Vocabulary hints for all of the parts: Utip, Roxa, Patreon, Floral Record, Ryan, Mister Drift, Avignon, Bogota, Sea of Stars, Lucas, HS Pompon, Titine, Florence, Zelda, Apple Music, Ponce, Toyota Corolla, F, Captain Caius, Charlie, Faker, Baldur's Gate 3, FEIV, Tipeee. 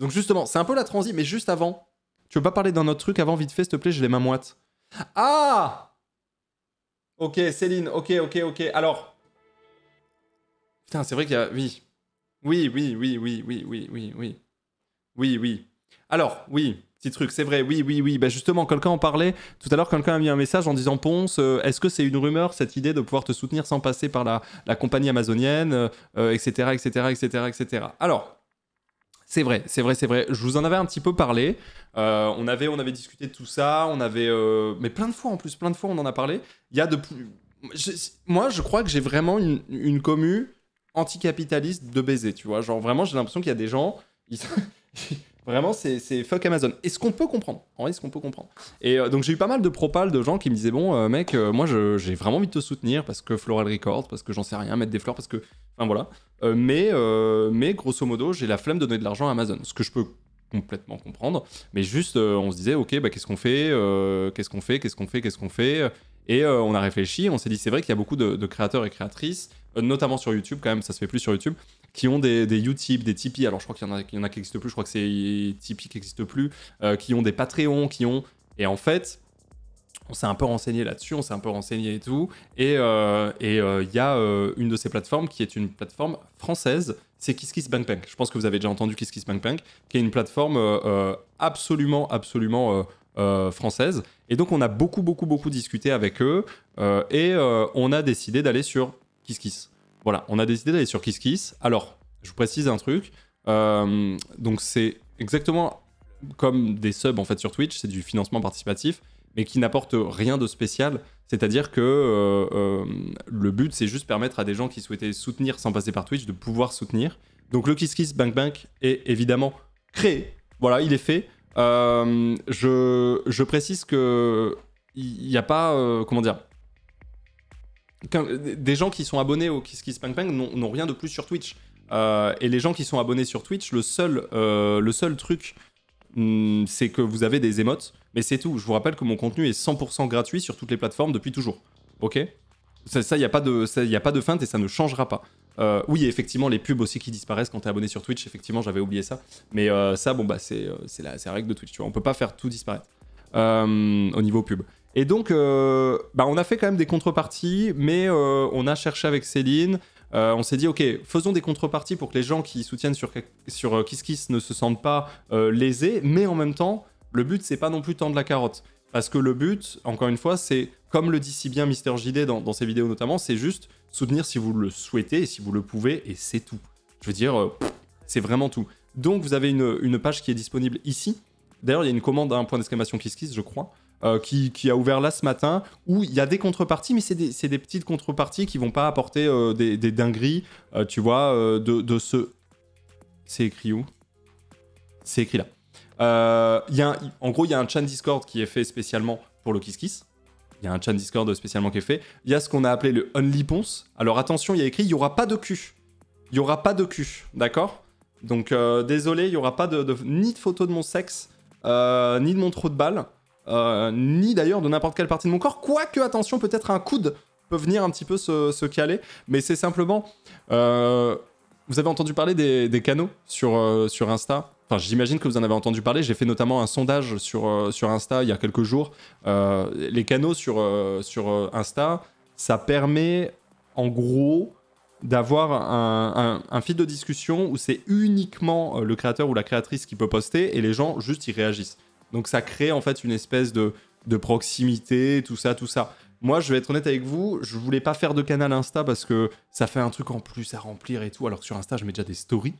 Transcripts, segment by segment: Donc justement, c'est un peu la transi, mais juste avant. Tu veux pas parler d'un autre truc avant, vite fait, s'il te plaît, j'ai les mains moites. Ah! Ok, Céline, ok. Alors... Putain, c'est vrai qu'il y a... Oui. Alors, oui, petit truc, c'est vrai, oui. Bah justement, quelqu'un en parlait, tout à l'heure, quelqu'un a mis un message en disant « Ponce, est-ce que c'est une rumeur, cette idée de pouvoir te soutenir sans passer par la compagnie amazonienne, etc. » Alors... C'est vrai. Je vous en avais un petit peu parlé. On avait discuté de tout ça. On avait... Mais plein de fois, en plus. Plein de fois, on en a parlé. Il y a de plus... Moi, je crois que j'ai vraiment une commu anticapitaliste de baiser, tu vois. Genre, vraiment, j'ai l'impression qu'il y a des gens... Vraiment, c'est fuck Amazon. Est-ce qu'on peut comprendre? En vrai, est-ce qu'on peut comprendre? Et donc, j'ai eu pas mal de propales de gens qui me disaient « Bon, mec, moi, j'ai vraiment envie de te soutenir parce que Floral Record, parce que j'en sais rien, Maitre des Fleurs, parce que... » Enfin, voilà. Mais grosso modo, j'ai la flemme de donner de l'argent à Amazon. Ce que je peux complètement comprendre. Mais juste, on se disait « Ok, bah, qu'est-ce qu'on fait ?» Et on a réfléchi, on s'est dit « C'est vrai qu'il y a beaucoup de créateurs et créatrices, notamment sur YouTube quand même, ça se fait plus sur YouTube, qui ont des Utip, des Tipeee, alors je crois qu'il y en a qui n'existent plus, je crois que c'est Tipeee qui n'existe plus, qui ont des Patreons, qui ont... Et en fait, on s'est un peu renseigné là-dessus, on s'est un peu renseigné et tout, et y a une de ces plateformes qui est une plateforme française, c'est KissKissBankBank. Je pense que vous avez déjà entendu KissKissBankBank, qui est une plateforme absolument française. Et donc, on a beaucoup discuté avec eux, on a décidé d'aller sur KissKiss. Voilà, on a décidé d'aller sur KissKiss. Alors, je vous précise un truc. Donc, c'est exactement comme des subs en fait sur Twitch, c'est du financement participatif, mais qui n'apporte rien de spécial. C'est-à-dire que le but, c'est juste permettre à des gens qui souhaitaient soutenir sans passer par Twitch de pouvoir soutenir. Donc, le KissKissBankBank est évidemment créé. Voilà, il est fait. Je précise que il n'y a pas... comment dire ? Des gens qui sont abonnés au KissKissBankBank n'ont rien de plus sur Twitch. Et les gens qui sont abonnés sur Twitch, le seul truc, c'est que vous avez des émotes. Mais c'est tout. Je vous rappelle que mon contenu est 100% gratuit sur toutes les plateformes depuis toujours. Ok ? Ça, il n'y a pas de feinte et ça ne changera pas. Oui, effectivement, les pubs aussi qui disparaissent quand tu es abonné sur Twitch. Effectivement, j'avais oublié ça. Mais ça, bon, bah, c'est la règle de Twitch. Tu vois. On ne peut pas faire tout disparaître au niveau pub. Et donc, bah on a fait quand même des contreparties, mais on a cherché avec Céline, on s'est dit, ok, faisons des contreparties pour que les gens qui soutiennent sur KissKiss ne se sentent pas lésés, mais en même temps, le but, c'est pas non plus tendre la carotte. Parce que le but, encore une fois, c'est, comme le dit si bien Mister JD dans ses vidéos notamment, c'est juste soutenir si vous le souhaitez, et si vous le pouvez, et c'est tout. Je veux dire, c'est vraiment tout. Donc, vous avez une page qui est disponible ici. D'ailleurs, il y a une commande à un point d'exclamation KissKiss, je crois. Qui a ouvert là ce matin, où il y a des contreparties, mais c'est des petites contreparties qui vont pas apporter des dingueries, tu vois, de ce... C'est écrit où? C'est écrit là. En gros, il y a un chat Discord qui est fait spécialement pour le KissKiss. Il y a un chat Discord spécialement qui est fait. Il y a ce qu'on a appelé le Only Ponce. Alors attention, il y a écrit, il n'y aura pas de cul. Il n'y aura pas de cul, d'accord? Donc désolé, il n'y aura pas ni de photo de mon sexe, ni de mon trou de balle. Ni d'ailleurs de n'importe quelle partie de mon corps, quoique attention, peut-être un coude peut venir un petit peu se caler, mais c'est simplement vous avez entendu parler des canaux sur Insta, enfin j'imagine que vous en avez entendu parler. J'ai fait notamment un sondage sur Insta il y a quelques jours. Les canaux sur Insta, ça permet en gros d'avoir un fil de discussion où c'est uniquement le créateur ou la créatrice qui peut poster et les gens juste y réagissent. Donc ça crée en fait une espèce de proximité, tout ça. Moi, je vais être honnête avec vous, je voulais pas faire de canal Insta parce que ça fait un truc en plus à remplir et tout, alors que sur Insta, je mets déjà des stories.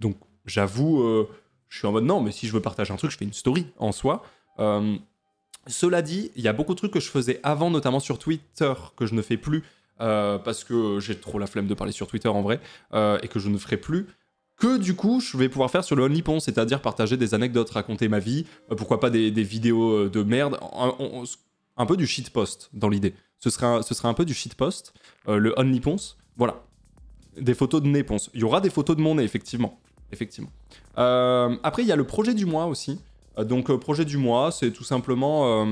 Donc j'avoue, je suis en mode non, mais si je veux partager un truc, je fais une story en soi. Cela dit, il y a beaucoup de trucs que je faisais avant, notamment sur Twitter, que je ne fais plus parce que j'ai trop la flemme de parler sur Twitter en vrai et que je ne ferai plus. Que du coup, je vais pouvoir faire sur le OnlyPon, c'est-à-dire partager des anecdotes, raconter ma vie, pourquoi pas des vidéos de merde, un peu du shitpost dans l'idée. Ce sera un peu du shitpost, le OnlyPon, voilà. Des photos de nez, Ponce. Il y aura des photos de mon nez, effectivement. Après, il y a le projet du mois aussi. Donc, projet du mois, c'est tout simplement...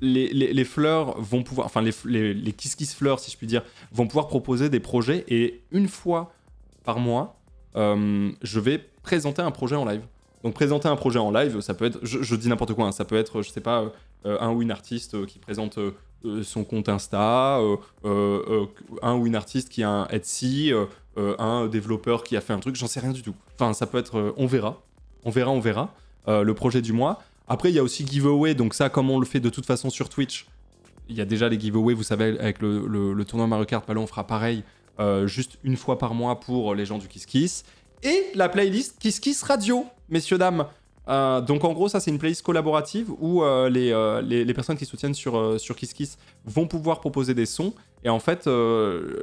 Les fleurs vont pouvoir... Enfin, les KissKissFleurs, si je puis dire, vont pouvoir proposer des projets. Et une fois par mois, je vais présenter un projet en live. Donc présenter un projet en live, ça peut être, je dis n'importe quoi, hein, ça peut être, je sais pas, un ou une artiste qui présente son compte Insta, un ou une artiste qui a un Etsy, un développeur qui a fait un truc, j'en sais rien du tout. Enfin, ça peut être, on verra, le projet du mois. Après, il y a aussi giveaway, donc ça, comme on le fait de toute façon sur Twitch, il y a déjà les giveaways, vous savez, avec le tournoi Mario Kart, bah là, on fera pareil, juste une fois par mois pour les gens du KissKiss. Et la playlist KissKiss Radio, messieurs, dames. Donc en gros, ça c'est une playlist collaborative où les personnes qui soutiennent sur KissKiss vont pouvoir proposer des sons. Et en fait,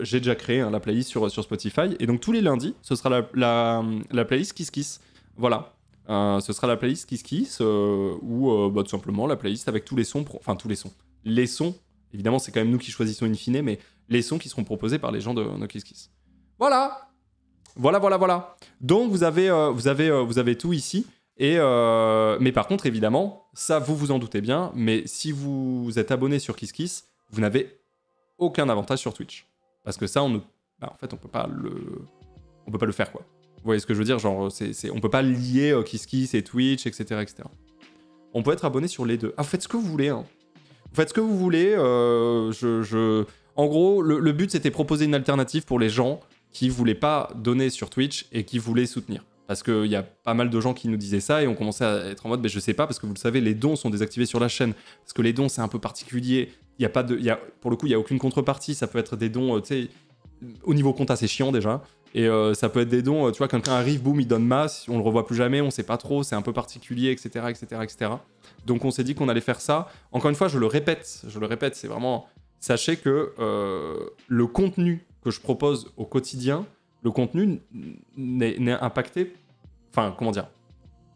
j'ai déjà créé la playlist sur Spotify. Et donc tous les lundis, ce sera la playlist KissKiss. Voilà. Ce sera la playlist KissKiss ou bah, tout simplement la playlist avec tous les sons. Enfin, tous les sons. Les sons, évidemment, c'est quand même nous qui choisissons in fine, mais les sons qui seront proposés par les gens de KissKiss. Voilà! Voilà. Donc vous avez tout ici. Et mais par contre, évidemment, ça vous en doutez bien, mais si vous êtes abonné sur KissKiss, vous n'avez aucun avantage sur Twitch. Parce que ça, en fait, on peut pas le faire, quoi. Vous voyez ce que je veux dire, genre, on peut pas lier KissKiss et Twitch, etc., etc. On peut être abonné sur les deux. Ah, faites ce que vous voulez, hein. Vous faites ce que vous voulez. En gros, le but, c'était proposer une alternative pour les gens qui voulaient pas donner sur Twitch et qui voulaient soutenir. Parce qu'il y a pas mal de gens qui nous disaient ça et on commençait à être en mode, mais je sais pas, parce que vous le savez, les dons sont désactivés sur la chaîne. Parce que les dons, c'est un peu particulier. Il y a pas de, pour le coup, il n'y a aucune contrepartie. Ça peut être des dons, tu sais, au niveau compte, assez chiant déjà. Et ça peut être des dons, tu vois, quelqu'un arrive, boum, il donne masse, on le revoit plus jamais, on sait pas trop, c'est un peu particulier, etc., etc., etc. Donc on s'est dit qu'on allait faire ça. Encore une fois, je le répète, c'est vraiment... Sachez que le contenu que je propose au quotidien, le contenu n'est impacté... Enfin, comment dire?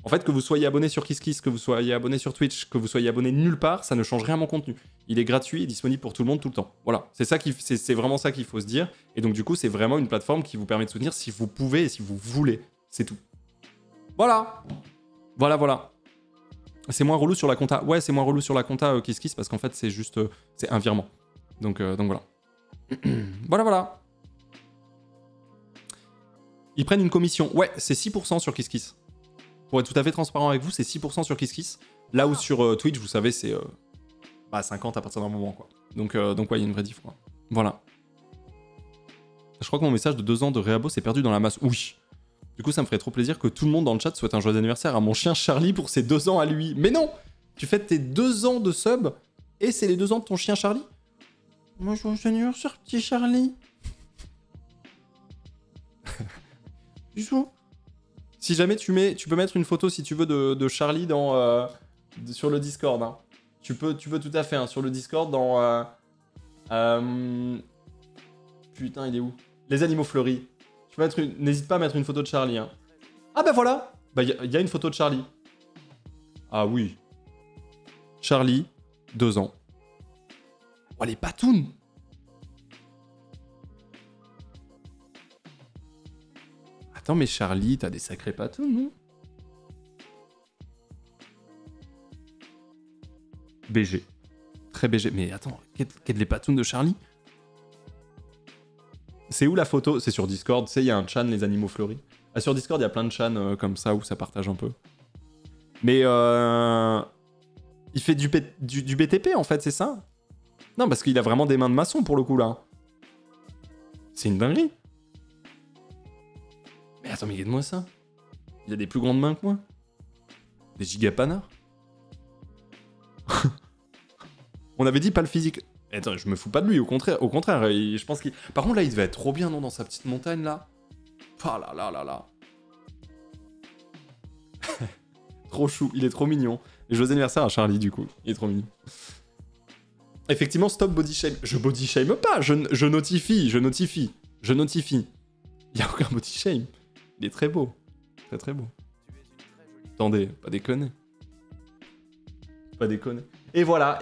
En fait, que vous soyez abonné sur KissKiss, que vous soyez abonné sur Twitch, que vous soyez abonné nulle part, ça ne change rien à mon contenu. Il est gratuit et disponible pour tout le monde tout le temps. Voilà, c'est vraiment ça qu'il faut se dire. Et donc, du coup, c'est vraiment une plateforme qui vous permet de soutenir si vous pouvez et si vous voulez. C'est tout. Voilà. C'est moins relou sur la compta. Ouais, c'est moins relou sur la compta KissKiss parce qu'en fait, c'est juste... c'est un virement. Donc voilà. Voilà. Ils prennent une commission. Ouais, c'est 6% sur KissKiss. Pour être tout à fait transparent avec vous, c'est 6% sur KissKiss. Là où sur Twitch, vous savez, c'est 50 à partir d'un moment, quoi. Donc ouais, il y a une vraie diff, quoi. Voilà. Je crois que mon message de 2 ans de réabo s'est perdu dans la masse. Oui. Du coup, ça me ferait trop plaisir que tout le monde dans le chat souhaite un joyeux anniversaire à mon chien Charlie pour ses 2 ans à lui. Mais non! Tu fêtes tes 2 ans de sub et c'est les 2 ans de ton chien Charlie? Moi, joyeux anniversaire, petit Charlie. Si jamais tu peux mettre une photo si tu veux de Charlie sur le Discord. Hein. Tu peux tout à fait sur le Discord dans putain, il est où? Les animaux fleuris. N'hésite pas à mettre une photo de Charlie. Hein. Ah bah voilà. Bah il y a une photo de Charlie. Ah oui. Charlie, 2 ans. Oh les patounes. Attends, mais Charlie, t'as des sacrés patounes, non? BG. Très BG. Mais attends, qu'est-ce les patounes de Charlie? C'est où la photo? C'est sur Discord, tu sais, il y a un chan, les animaux fleuris. Ah, sur Discord, il y a plein de chans comme ça, où ça partage un peu. Mais il fait du BTP, en fait, c'est ça? Non, parce qu'il a vraiment des mains de maçon, pour le coup, là. C'est une dinguerie. Attends, mais aide-moi ça. Il a des plus grandes mains que moi. Des gigapanards. On avait dit pas le physique. Attends, je me fous pas de lui, au contraire, je pense qu'il... Par contre, là, il devait être trop bien, non, dans sa petite montagne, là. Ah là là là là. Trop chou, il est trop mignon. Et joyeux anniversaire à Charlie, du coup. Il est trop mignon. Effectivement, stop body shame. Je body shame pas, je notifie. Il y a aucun body shame. Il est très beau. Très très beau. Attendez, pas déconner. Et voilà,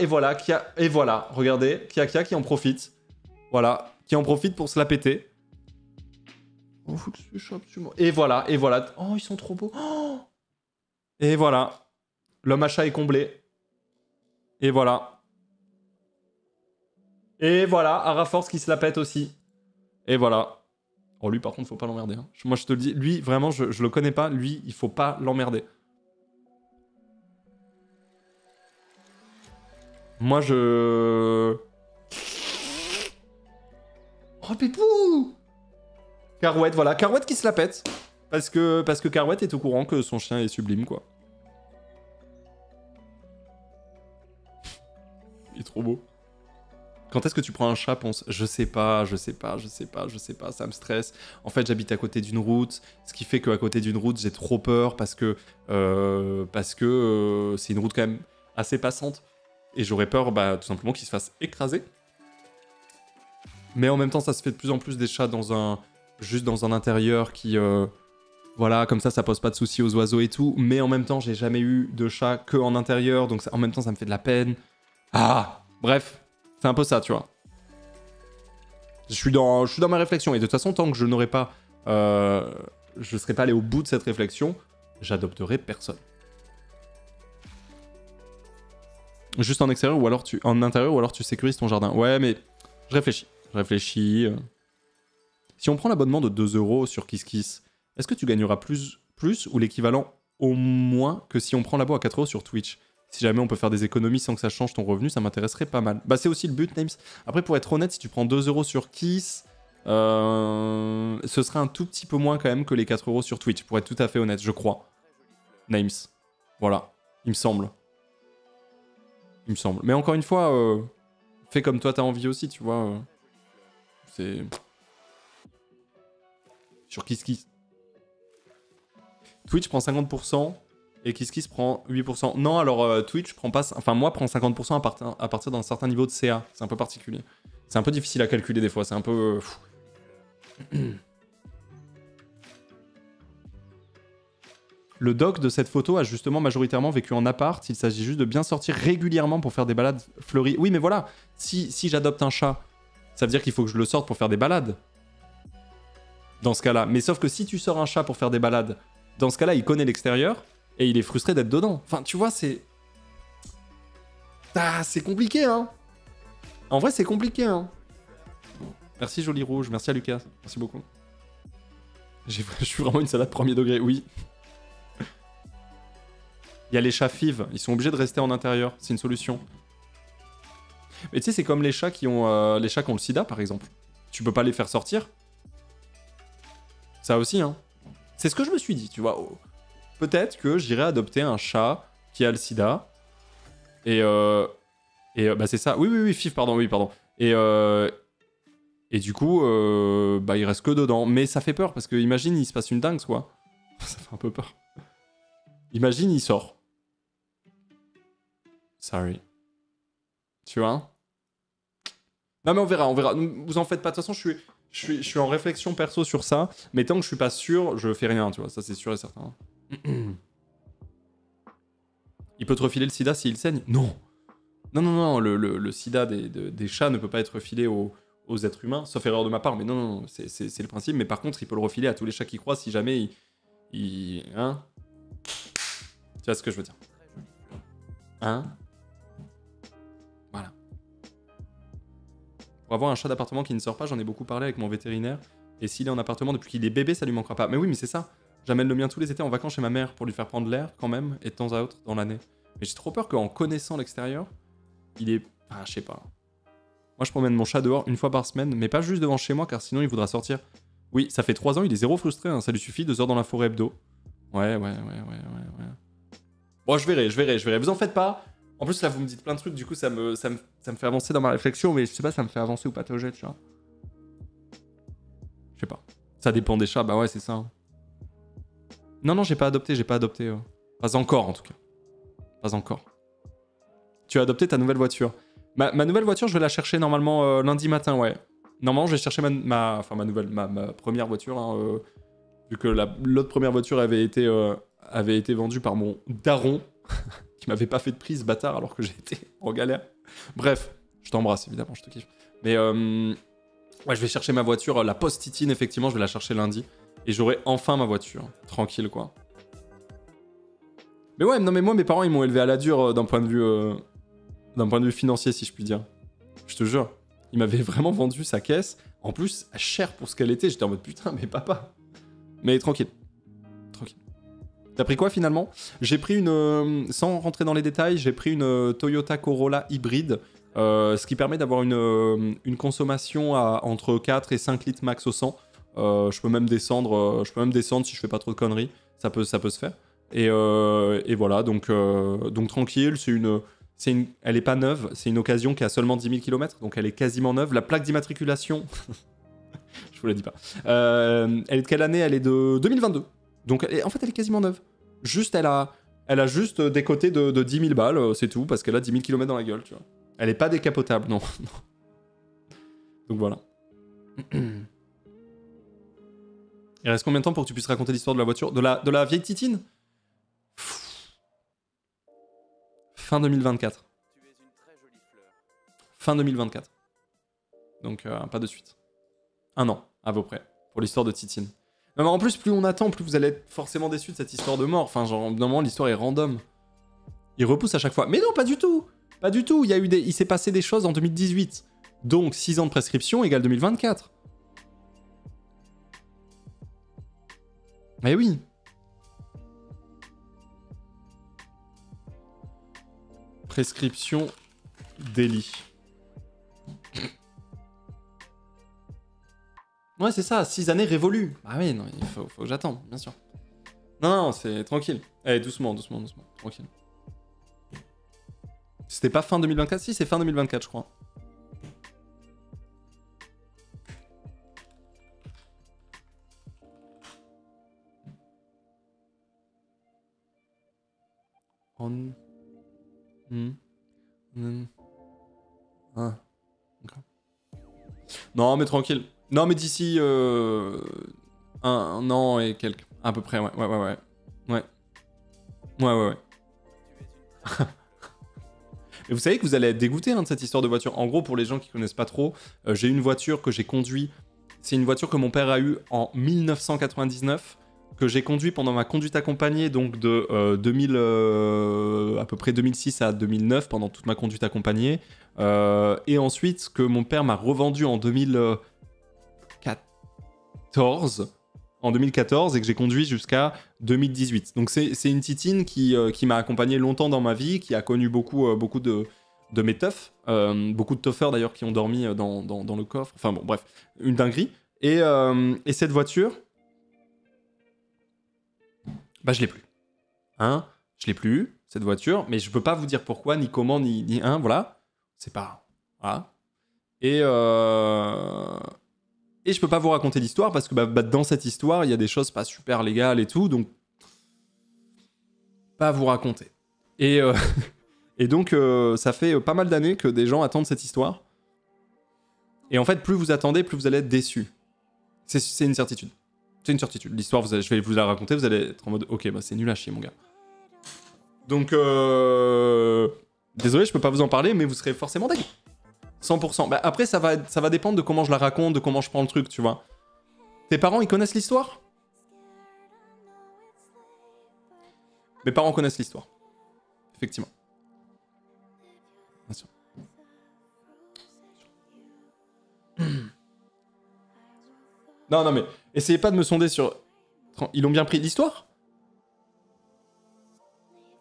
regardez, Kiakia qui en profite. Voilà, qui en profite pour se la péter. Oh, faut que je chope, et voilà. Oh, ils sont trop beaux. Oh et voilà. L'homme à chat est comblé. Et voilà. Et voilà, Araforce qui se la pète aussi. Et voilà. Oh, lui, par contre, faut pas l'emmerder. Hein. Moi, je te le dis, lui, vraiment, je le connais pas. Lui, il faut pas l'emmerder. Moi, je... Oh, pépou! Carouette, voilà. Carouette qui se la pète. Parce que Carouette est au courant que son chien est sublime, quoi. Il est trop beau. Quand est-ce que tu prends un chat, Ponce? Je sais pas, ça me stresse. En fait, j'habite à côté d'une route, ce qui fait qu'à côté d'une route, j'ai trop peur parce que c'est une route quand même assez passante. Et j'aurais peur, bah, tout simplement, qu'il se fasse écraser. Mais en même temps, ça se fait de plus en plus des chats juste dans un intérieur qui... voilà, comme ça pose pas de soucis aux oiseaux et tout. Mais en même temps, j'ai jamais eu de chat que en intérieur, donc ça, en même temps, ça me fait de la peine. Ah, bref, c'est un peu ça, tu vois. Je suis dans ma réflexion. Et de toute façon, tant que je n'aurai pas... je serai pas allé au bout de cette réflexion, j'adopterai personne. Juste en extérieur ou alors tu... En intérieur ou alors tu sécurises ton jardin. Ouais, mais je réfléchis. Si on prend l'abonnement de 2 € sur KissKiss, est-ce que tu gagneras plus ou l'équivalent au moins que si on prend l'abo à 4 € sur Twitch? Si jamais on peut faire des économies sans que ça change ton revenu, ça m'intéresserait pas mal. Bah, c'est aussi le but, Names. Après, pour être honnête, si tu prends 2 € sur Kiss, ce serait un tout petit peu moins quand même que les 4 € sur Twitch, pour être tout à fait honnête, je crois. Names. Voilà. Il me semble. Mais encore une fois, fais comme toi t'as envie aussi, tu vois. C'est... Sur KissKiss. Twitch prend 50% et KissKiss prend 8%. Non, alors Twitch prend pas... Enfin, moi, prend 50% à partir d'un certain niveau de CA. C'est un peu particulier. C'est un peu difficile à calculer des fois. C'est un peu... Le doc de cette photo a justement majoritairement vécu en appart. Il s'agit juste de bien sortir régulièrement pour faire des balades fleuries. Oui, mais voilà, si j'adopte un chat, ça veut dire qu'il faut que je le sorte pour faire des balades. Dans ce cas-là. Mais sauf que si tu sors un chat pour faire des balades, dans ce cas-là, il connaît l'extérieur et il est frustré d'être dedans. Enfin, tu vois, c'est... Ah, c'est compliqué, hein. En vrai, c'est compliqué, hein. Merci, Jolie rouge. Merci à Lucas. Merci beaucoup. Je suis vraiment une salade premier degré, oui. Il y a les chats FIV, ils sont obligés de rester en intérieur, c'est une solution. Mais tu sais, c'est comme les chats qui ont le sida, par exemple. Tu peux pas les faire sortir. Ça aussi, hein. C'est ce que je me suis dit, tu vois. Peut-être que j'irai adopter un chat qui a le sida. Et bah c'est ça. Oui, FIV, pardon, Et du coup, bah il reste que dedans. Mais ça fait peur, parce que imagine, il se passe une dingue, quoi. Ça fait un peu peur. Imagine, il sort. Sorry. Tu vois? Non, mais on verra. Vous en faites pas. De toute façon, je suis en réflexion perso sur ça. Mais tant que je suis pas sûr, je fais rien, tu vois. Ça, c'est sûr et certain. Il peut te refiler le sida s'il saigne? Non. Non. Le sida des chats ne peut pas être refilé aux êtres humains, sauf erreur de ma part. Mais non, c'est le principe. Mais par contre, il peut le refiler à tous les chats qui croient si jamais il hein? Tu vois ce que je veux dire. Hein? Voilà. Pour avoir un chat d'appartement qui ne sort pas, j'en ai beaucoup parlé avec mon vétérinaire. Et s'il est en appartement depuis qu'il est bébé, ça lui manquera pas. Mais oui, mais c'est ça. J'amène le mien tous les étés en vacances chez ma mère pour lui faire prendre l'air quand même, et de temps à autre dans l'année. Mais j'ai trop peur qu'en connaissant l'extérieur, il est... Ah, je sais pas. Moi, je promène mon chat dehors une fois par semaine, mais pas juste devant chez moi, car sinon il voudra sortir. Oui, ça fait 3 ans, il est zéro frustré, hein. Ça lui suffit, 2 heures dans la forêt hebdo. Ouais. Bon, je verrai. Vous en faites pas. En plus, là, vous me dites plein de trucs, du coup, ça me fait avancer dans ma réflexion, mais je sais pas, ça me fait avancer ou pas, tu vois. Je sais pas. Ça dépend des chats, bah ouais, c'est ça. Hein. Non, j'ai pas adopté. Pas encore, en tout cas. Pas encore. Tu as adopté ta nouvelle voiture. Ma nouvelle voiture, je vais la chercher normalement lundi matin, ouais. Normalement, je vais chercher ma première voiture, hein, vu que l'autre première voiture avait été vendu par mon daron qui m'avait pas fait de prise, bâtard, alors que j'étais en galère. Bref, je t'embrasse évidemment, je te kiffe. Mais ouais, je vais chercher ma voiture, la Poste Titine, effectivement, je vais la chercher lundi et j'aurai enfin ma voiture, tranquille quoi. Mais ouais, non mais moi mes parents ils m'ont élevé à la dure d'un point de vue financier si je puis dire. Je te jure, Il m'avait vraiment vendu sa caisse. En plus, cher pour ce qu'elle était. J'étais en mode putain, mais papa. Mais tranquille. Tranquille. T'as pris quoi finalement? J'ai pris une... sans rentrer dans les détails, j'ai pris une Toyota Corolla hybride. Ce qui permet d'avoir une consommation à entre 4 et 5 litres max au 100. Je peux même descendre si je fais pas trop de conneries. Ça peut se faire. Et voilà, donc tranquille, elle est pas neuve, c'est une occasion qui a seulement 10 000 km, donc elle est quasiment neuve. La plaque d'immatriculation, je vous la dis pas. Elle est de quelle année? Elle est de 2022. Donc en fait, elle est quasiment neuve. Juste, elle a juste des côtés de 10 000 balles, c'est tout, parce qu'elle a 10 000 km dans la gueule, tu vois. Elle est pas décapotable, non. Donc voilà. Il reste combien de temps pour que tu puisses raconter l'histoire de la voiture, de la vieille Titine? Fin 2024. Tu es une très jolie fleur. Fin 2024. Donc pas de suite. Un an, à peu près, pour l'histoire de Titine. Non, mais en plus, plus on attend, plus vous allez être forcément déçu de cette histoire de mort. Enfin, genre, normalement, l'histoire est random. Il repousse à chaque fois. Mais non, pas du tout. Pas du tout. Il s'est passé des choses en 2018. Donc 6 ans de prescription égale 2024. Mais oui. Prescription délit. Ouais, c'est ça, 6 années révolues. Ah oui, non, il faut que j'attende, bien sûr. Non, c'est tranquille. Allez, doucement, tranquille. C'était pas fin 2024? Si, c'est fin 2024, je crois. Ah. Okay. Non mais tranquille. Non mais d'ici un an et quelques, à peu près, ouais. Et vous savez que vous allez être dégoûté de cette histoire de voiture. En gros, pour les gens qui connaissent pas trop, j'ai une voiture que j'ai conduite. C'est une voiture que mon père a eue en 1999. Que j'ai conduit pendant ma conduite accompagnée, donc de 2006 à 2009, pendant toute ma conduite accompagnée. Et ensuite, que mon père m'a revendu en 2014. En 2014, et que j'ai conduit jusqu'à 2018. Donc c'est une Titine qui m'a accompagné longtemps dans ma vie, qui a connu beaucoup de mes teufs. Beaucoup de teufeurs d'ailleurs qui ont dormi dans le coffre. Enfin bon, bref, une dinguerie. Et cette voiture... Bah je l'ai plus, hein, je l'ai plus, cette voiture, mais je peux pas vous dire pourquoi, ni comment, ni hein, voilà, c'est pas, voilà, et je peux pas vous raconter l'histoire, parce que dans cette histoire, il y a des choses pas super légales et tout, donc, pas à vous raconter, et donc, ça fait pas mal d'années que des gens attendent cette histoire, et en fait, plus vous attendez, plus vous allez être déçus, c'est une certitude. C'est une certitude. L'histoire, je vais vous la raconter, vous allez être en mode ok, bah c'est nul à chier, mon gars. Donc, désolé, je peux pas vous en parler, mais vous serez forcément deg. 100%. Bah, après, ça va dépendre de comment je la raconte, de comment je prends le truc, tu vois. Tes parents, ils connaissent l'histoire? Mes parents connaissent l'histoire. Effectivement. Bien sûr. Non, mais essayez pas de me sonder sur... Ils l'ont bien pris, l'histoire?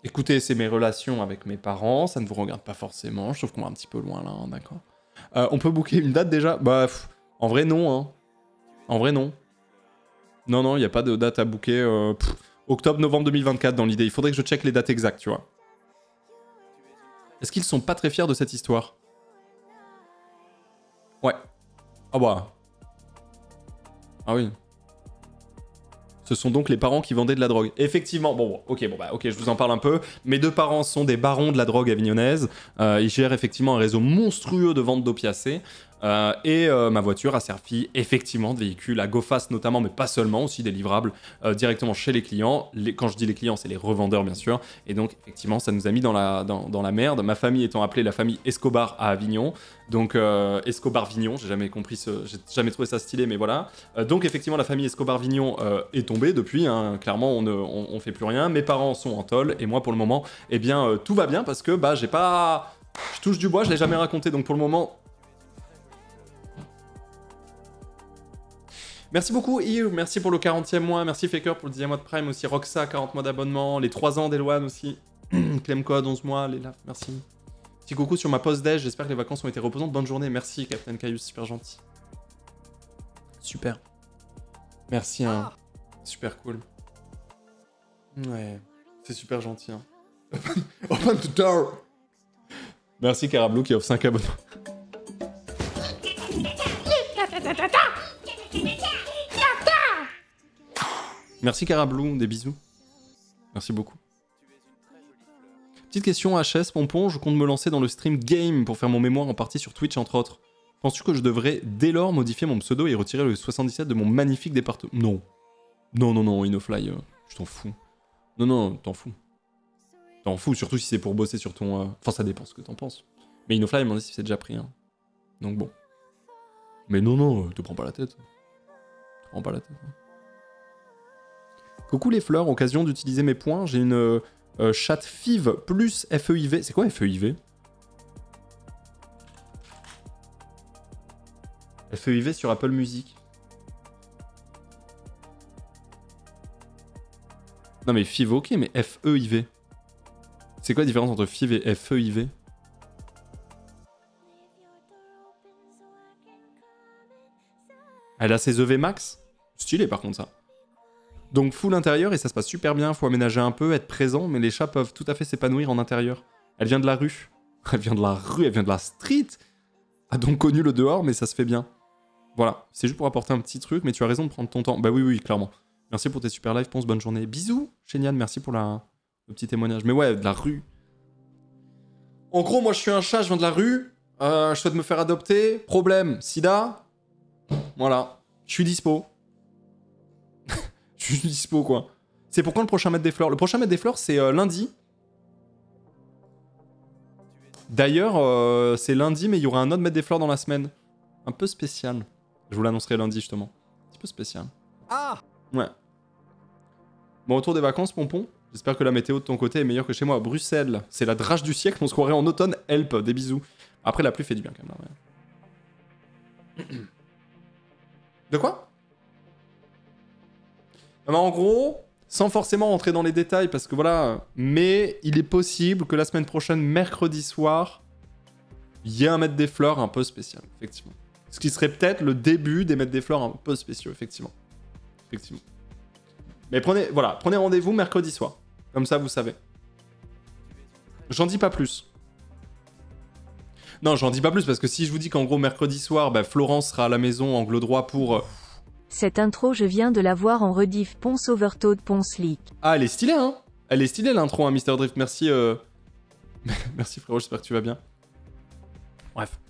Écoutez, c'est mes relations avec mes parents, ça ne vous regarde pas forcément, je trouve qu'on va un petit peu loin là, hein, d'accord. On peut booker une date déjà? Bah, en vrai non, hein. En vrai non. Non, il n'y a pas de date à booker. Octobre-novembre 2024 dans l'idée, il faudrait que je check les dates exactes, tu vois. Est-ce qu'ils sont pas très fiers de cette histoire? Ouais. Ah bah... Ah oui. Ce sont donc les parents qui vendaient de la drogue. Effectivement, bon, ok, je vous en parle un peu. Mes deux parents sont des barons de la drogue avignonnaise. Ils gèrent effectivement un réseau monstrueux de vente d'opiacés. Et ma voiture a servi effectivement de véhicule à GoFast notamment, mais pas seulement, aussi des livrables directement chez les clients. Quand je dis les clients, c'est les revendeurs bien sûr. Et donc effectivement, ça nous a mis dans la merde. Ma famille étant appelée la famille Escobar à Avignon. Donc Escobar-Vignon, j'ai jamais compris j'ai jamais trouvé ça stylé, mais voilà. Donc effectivement, la famille Escobar-Vignon est tombée depuis, hein. Clairement, on fait plus rien. Mes parents sont en tôle, et moi pour le moment, eh bien tout va bien parce que bah j'ai pas... Je touche du bois, je l'ai jamais raconté, donc pour le moment... Merci beaucoup Yves, merci pour le 40e mois, merci Faker pour le 10e mois de Prime aussi, Roxa 40 mois d'abonnement, les 3 ans d'Eloane aussi, Clemcode 11 mois, les là, merci. Petit coucou sur ma pause déj, j'espère que les vacances ont été reposantes, bonne journée, merci Captain Caius, super gentil. Super. Merci hein, super cool. Ouais, c'est super gentil hein. Open the door. Merci Carablu qui offre 5 abonnements. Merci Carablu, des bisous. Merci beaucoup. Petite question HS, Pompon, je compte me lancer dans le stream game pour faire mon mémoire en partie sur Twitch entre autres. Penses-tu que je devrais dès lors modifier mon pseudo et retirer le 77 de mon magnifique département? Non. Non, non, non, InnoFly, je t'en fous. Non, non, t'en fous. T'en fous, surtout si c'est pour bosser sur ton... Enfin, ça dépend ce que t'en penses. Mais InnoFly m'a dit si c'est déjà pris. Hein. Donc bon. Mais non, non, te prends pas la tête. Te prends pas la tête. Hein. Coucou les fleurs, occasion d'utiliser mes points. J'ai une chatte FIV plus FEIV. C'est quoi FEIV? FEIV sur Apple Music. Non mais FIV ok, mais FEIV. C'est quoi la différence entre FIV et FEIV? Elle a ses EV max? Stylé par contre ça. Donc full intérieur et ça se passe super bien, faut aménager un peu, être présent, mais les chats peuvent tout à fait s'épanouir en intérieur. Elle vient de la rue. Elle vient de la rue, elle vient de la street. A donc connu le dehors, mais ça se fait bien. Voilà, c'est juste pour apporter un petit truc, mais tu as raison de prendre ton temps. Bah oui, oui, clairement. Merci pour tes super lives, Ponce, bonne journée. Bisous, Chéniane, merci pour la... le petit témoignage. Mais ouais, de la rue. En gros, moi, je suis un chat, je viens de la rue. Je souhaite me faire adopter. Problème, sida. Voilà. Je suis dispo. Je suis dispo, quoi. C'est pour quand le prochain Maitre des Fleurs? Le prochain Maitre des Fleurs, c'est lundi. D'ailleurs, c'est lundi, mais il y aura un autre Maitre des Fleurs dans la semaine. Un peu spécial. Je vous l'annoncerai lundi, justement. Un petit peu spécial. Ah ouais. Bon, retour des vacances, Pompon. J'espère que la météo de ton côté est meilleure que chez moi. Bruxelles, c'est la drache du siècle, on se croirait en automne. Help, des bisous. Après, la pluie fait du bien quand même. Là, ouais. De quoi? Bah, en gros, sans forcément rentrer dans les détails, parce que voilà, mais il est possible que la semaine prochaine, mercredi soir, il y ait un Maitre des Fleurs un peu spécial, effectivement. Ce qui serait peut-être le début des Maitres des Fleurs un peu spéciaux, effectivement. Effectivement. Mais prenez, voilà, prenez rendez-vous mercredi soir. Comme ça, vous savez. J'en dis pas plus. Non, j'en dis pas plus, parce que si je vous dis qu'en gros, mercredi soir, bah, Florence sera à la maison, angle droit, pour... Cette intro, je viens de la voir en rediff Ponce Overtode Ponce Leak. Ah, elle est stylée, hein? Elle est stylée, l'intro, hein, Mister Drift. Merci, merci, frérot, j'espère que tu vas bien. Bref.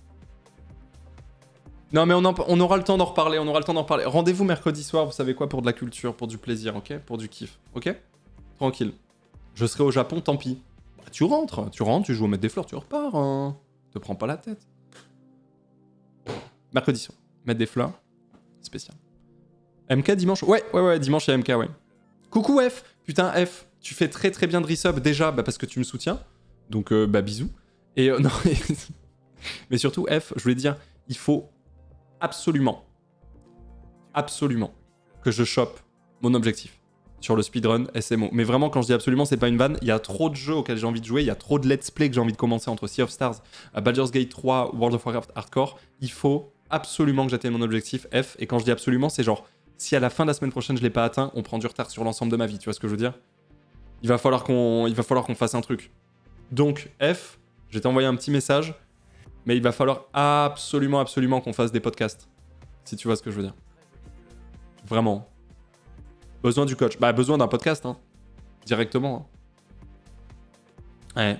Non mais on aura le temps d'en reparler, on aura le temps d'en reparler. Rendez-vous mercredi soir, vous savez quoi, pour de la culture, pour du plaisir, ok? Pour du kiff, ok? Tranquille. Je serai au Japon, tant pis. Bah, tu rentres, tu joues au Maitre des Fleurs, tu repars, hein. Te prends pas la tête. Mercredi soir, Maitre des Fleurs, spécial. MK dimanche, ouais, dimanche et MK, ouais. Coucou F, putain F, tu fais très très bien de resub déjà, bah parce que tu me soutiens, donc bah bisous. Et non, mais surtout F, je voulais dire, il faut... Absolument que je chope mon objectif sur le speedrun SMO. Mais vraiment, quand je dis absolument, c'est pas une vanne. Il y a trop de jeux auxquels j'ai envie de jouer. Il y a trop de let's play que j'ai envie de commencer entre Sea of Stars, Baldur's Gate 3, World of Warcraft Hardcore. Il faut absolument que j'atteigne mon objectif F. Et quand je dis absolument, c'est genre, si à la fin de la semaine prochaine, je l'ai pas atteint, on prend du retard sur l'ensemble de ma vie. Tu vois ce que je veux dire? Il va falloir qu'on fasse un truc. Donc F, je vais t'envoyer un petit message. Mais il va falloir absolument qu'on fasse des podcasts. Si tu vois ce que je veux dire. Vraiment. Besoin du coach. Bah, besoin d'un podcast, hein. Directement. Hein. Ouais.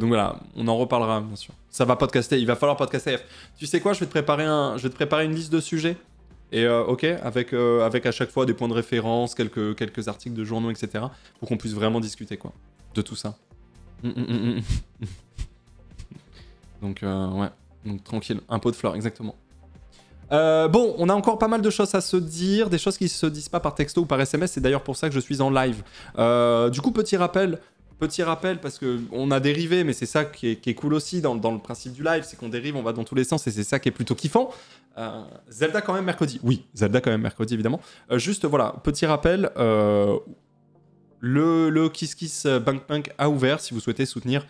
Donc voilà, on en reparlera, bien sûr. Ça va podcaster, il va falloir podcaster. Tu sais quoi, je vais te préparer une liste de sujets. Et ok, avec à chaque fois des points de référence, quelques articles de journaux, etc. Pour qu'on puisse vraiment discuter, quoi. De tout ça. Donc, ouais. Donc, tranquille. Un pot de fleurs, exactement. Bon, on a encore pas mal de choses à se dire. Des choses qui ne se disent pas par texto ou par SMS. C'est d'ailleurs pour ça que je suis en live. Du coup, petit rappel, parce qu'on a dérivé, mais c'est ça qui est cool aussi dans le principe du live. C'est qu'on dérive, on va dans tous les sens et c'est ça qui est plutôt kiffant. Zelda quand même mercredi. Oui, Zelda quand même mercredi, évidemment. Juste, voilà, petit rappel. Le KissKissBankBank a ouvert si vous souhaitez soutenir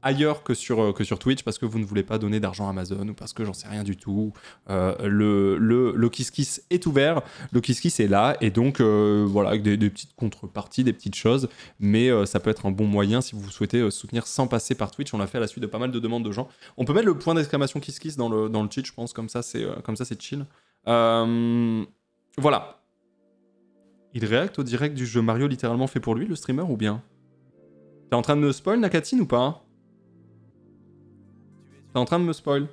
ailleurs que sur Twitch, parce que vous ne voulez pas donner d'argent à Amazon ou parce que j'en sais rien du tout. Le KissKiss est ouvert, le KissKiss est là, et donc voilà, avec des petites contreparties, des petites choses, mais ça peut être un bon moyen si vous souhaitez soutenir sans passer par Twitch. On l'a fait à la suite de pas mal de demandes de gens. On peut mettre le point d'exclamation KissKiss dans le chat, je pense, comme ça c'est chill. Voilà. Il réacte au direct du jeu Mario littéralement fait pour lui, le streamer, ou bien? T'es en train de me spoil, Nakatine, ou pas? T'es en train de me spoil.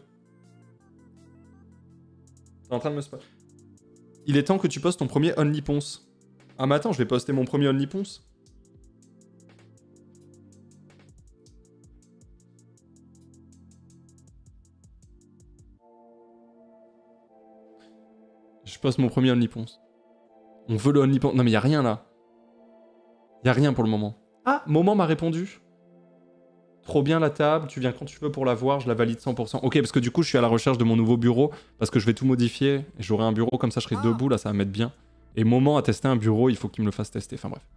T'es en train de me spoil. Il est temps que tu postes ton premier Only Ponce. Ah mais attends, je vais poster mon premier Only Ponce. Je poste mon premier Only Ponce. On veut le OnlyPonce. Non mais y'a rien là. Y'a rien pour le moment. Ah, Moment m'a répondu. Trop bien la table, tu viens quand tu veux pour la voir, je la valide 100%. Ok, parce que du coup je suis à la recherche de mon nouveau bureau, parce que je vais tout modifier, j'aurai un bureau comme ça je serai debout, là ça va m'être bien. Et Moment a testé un bureau, il faut qu'il me le fasse tester, enfin bref.